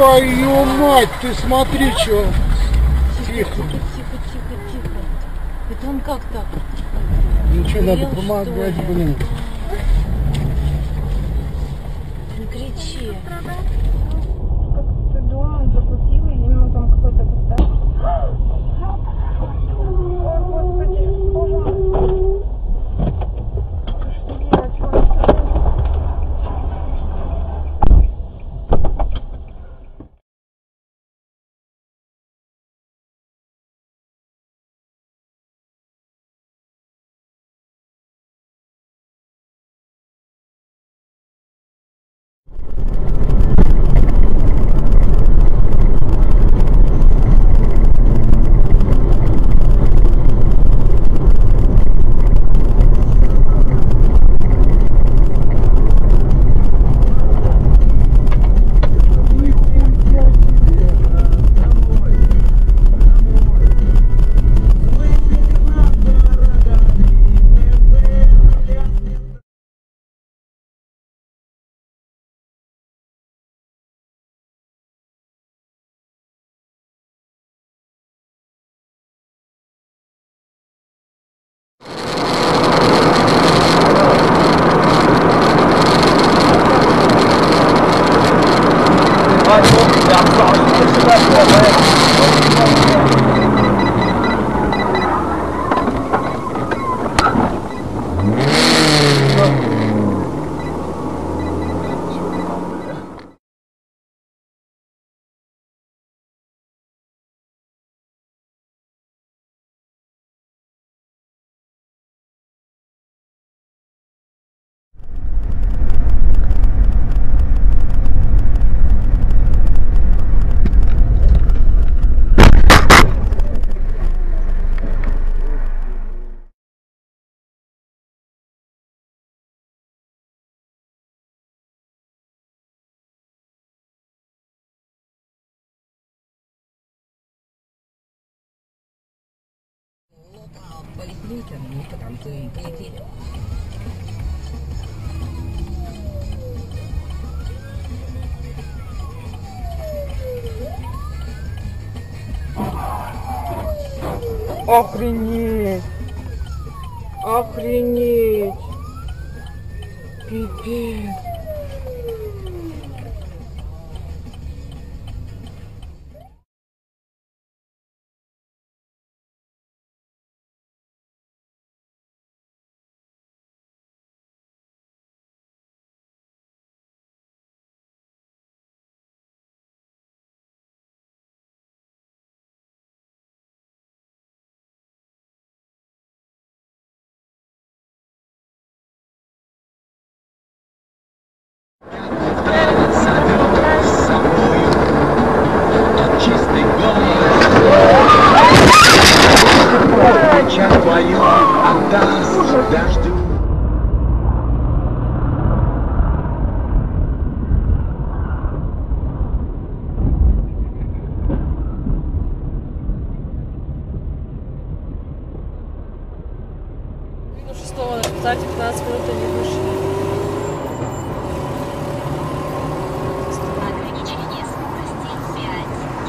Твою мать, ты смотри, что. Тихо, тихо, тихо, тихо. Это он как так? Ну что, надо помогать, блин. Не кричи. Как-то дом закупила, и ему там какой-то поликлиники, ну что там, ты перепили. Охренеть! Охренеть! Пипец! Кстати, 15 минут они вышли. Ограничение скорости 5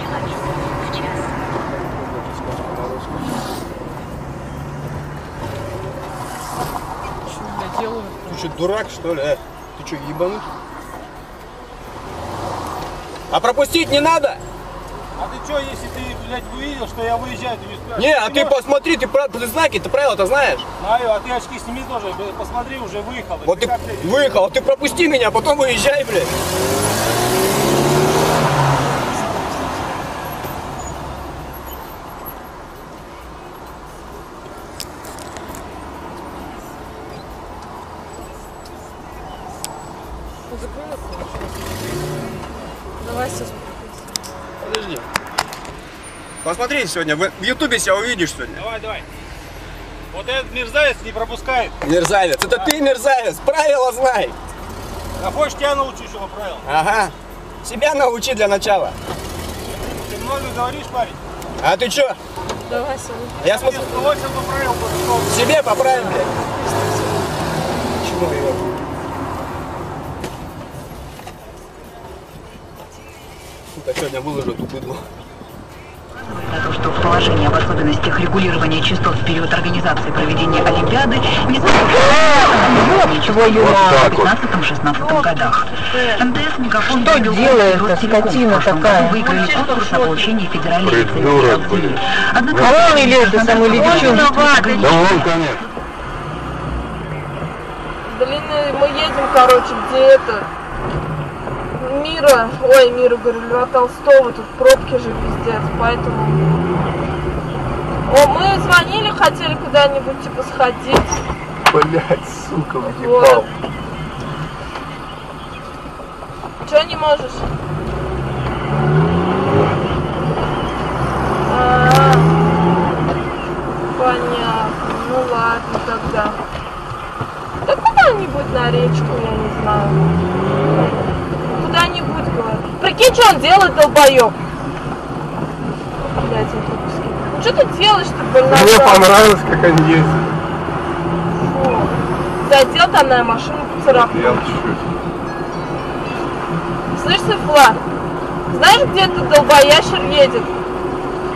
км в час. Что я делаю? Ты что, дурак, что ли? Ты что, ебанут? А пропустить не надо? А ты что, если ты, блядь, увидел, что я выезжаю, ты не спрашиваешь? Не, а ты посмотри, ты знаки, ты правила-то знаешь? Знаю, а ты очки сними тоже, посмотри, уже выехал. Вот ты выехал, ты пропусти меня, а потом выезжай, блядь. Давай сейчас. Подожди. Посмотри сегодня, в Ютубе себя увидишь сегодня. Давай, давай. Вот этот мерзавец не пропускает. Мерзавец, это да. Ты мерзавец, правила знай. А хочешь, тебя научу еще правила? Ага, себя научи для начала. Ты много говоришь, парень. А ты че? Давай, Саша. Я смотрю. Себе поправим, блядь. Почему его? а сегодня выложу эту быдло. На то, что в положении об особенностях регулирования частот в период организации проведения Олимпиады не заслуживает ничего в 15-16 годах. МТС «Мегафон» делает скотина такая. Выиграли конкурс на получение федеральной лицензии. Однако... А он и лезет за самой левичью. Да он, конечно. Длинные мы едем, короче, где это... Мира, ой, Мира, говорю, Льва Толстого, тут пробки же пиздец, поэтому... О, мы звонили, хотели куда-нибудь, типа, сходить. Блять, сука, въебал. Вот. Чё не можешь? Понятно, ну ладно тогда. Да куда-нибудь на речку, я не знаю. Куда-нибудь, говорю. Прикинь, что он делает, долбоёб. Блядь, он тут пускай. Ну что ты делаешь-то, больная? Мне понравилось, как он ездит. Фу. Задел там на машину поцарапнул. Я чуть-чуть. Слышь, Сыфла, знаешь, где этот долбоящер едет?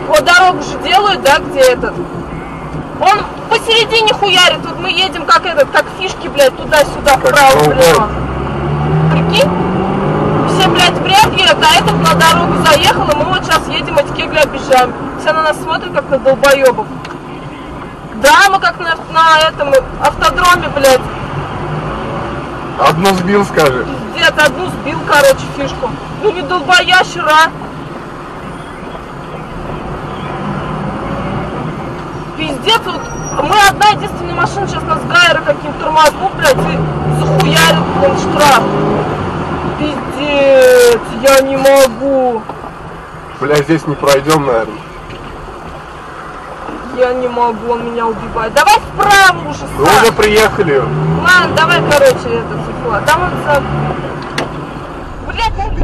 Вот дорогу же делают, да, где этот? Он посередине хуярит. Тут мы едем, как этот, как фишки, блядь, туда-сюда, вправо-влево. Прикинь? Все, блядь, приобъедут, а этот на дорогу заехал, и мы вот сейчас едем, эти кегли обижаем. Все на нас смотрят, как на долбоебов. Да, мы как на этом автодроме, блядь. Одну сбил, скажи. Пиздец, одну сбил, короче, фишку. Ну не долбоящер, а. Пиздец, вот мы одна единственная машина, сейчас нас гайера каким-то тормознут, блядь, и захуярят, блин, штраф. Пиздец, я не могу. Бля, здесь не пройдем, наверное. Я не могу, он меня убивает. Давай вправо уже, мы уже приехали. Ладно, давай, короче, это Сыфла. Там он за... Блядь,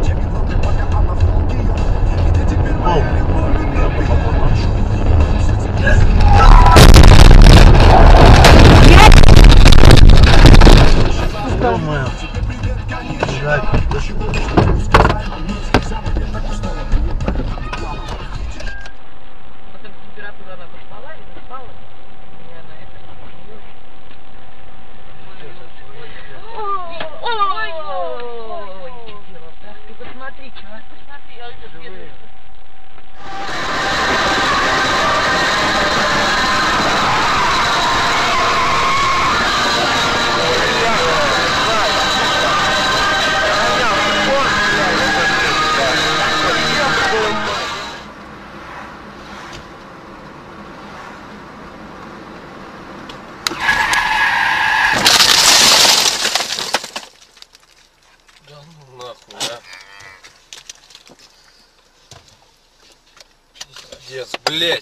блять.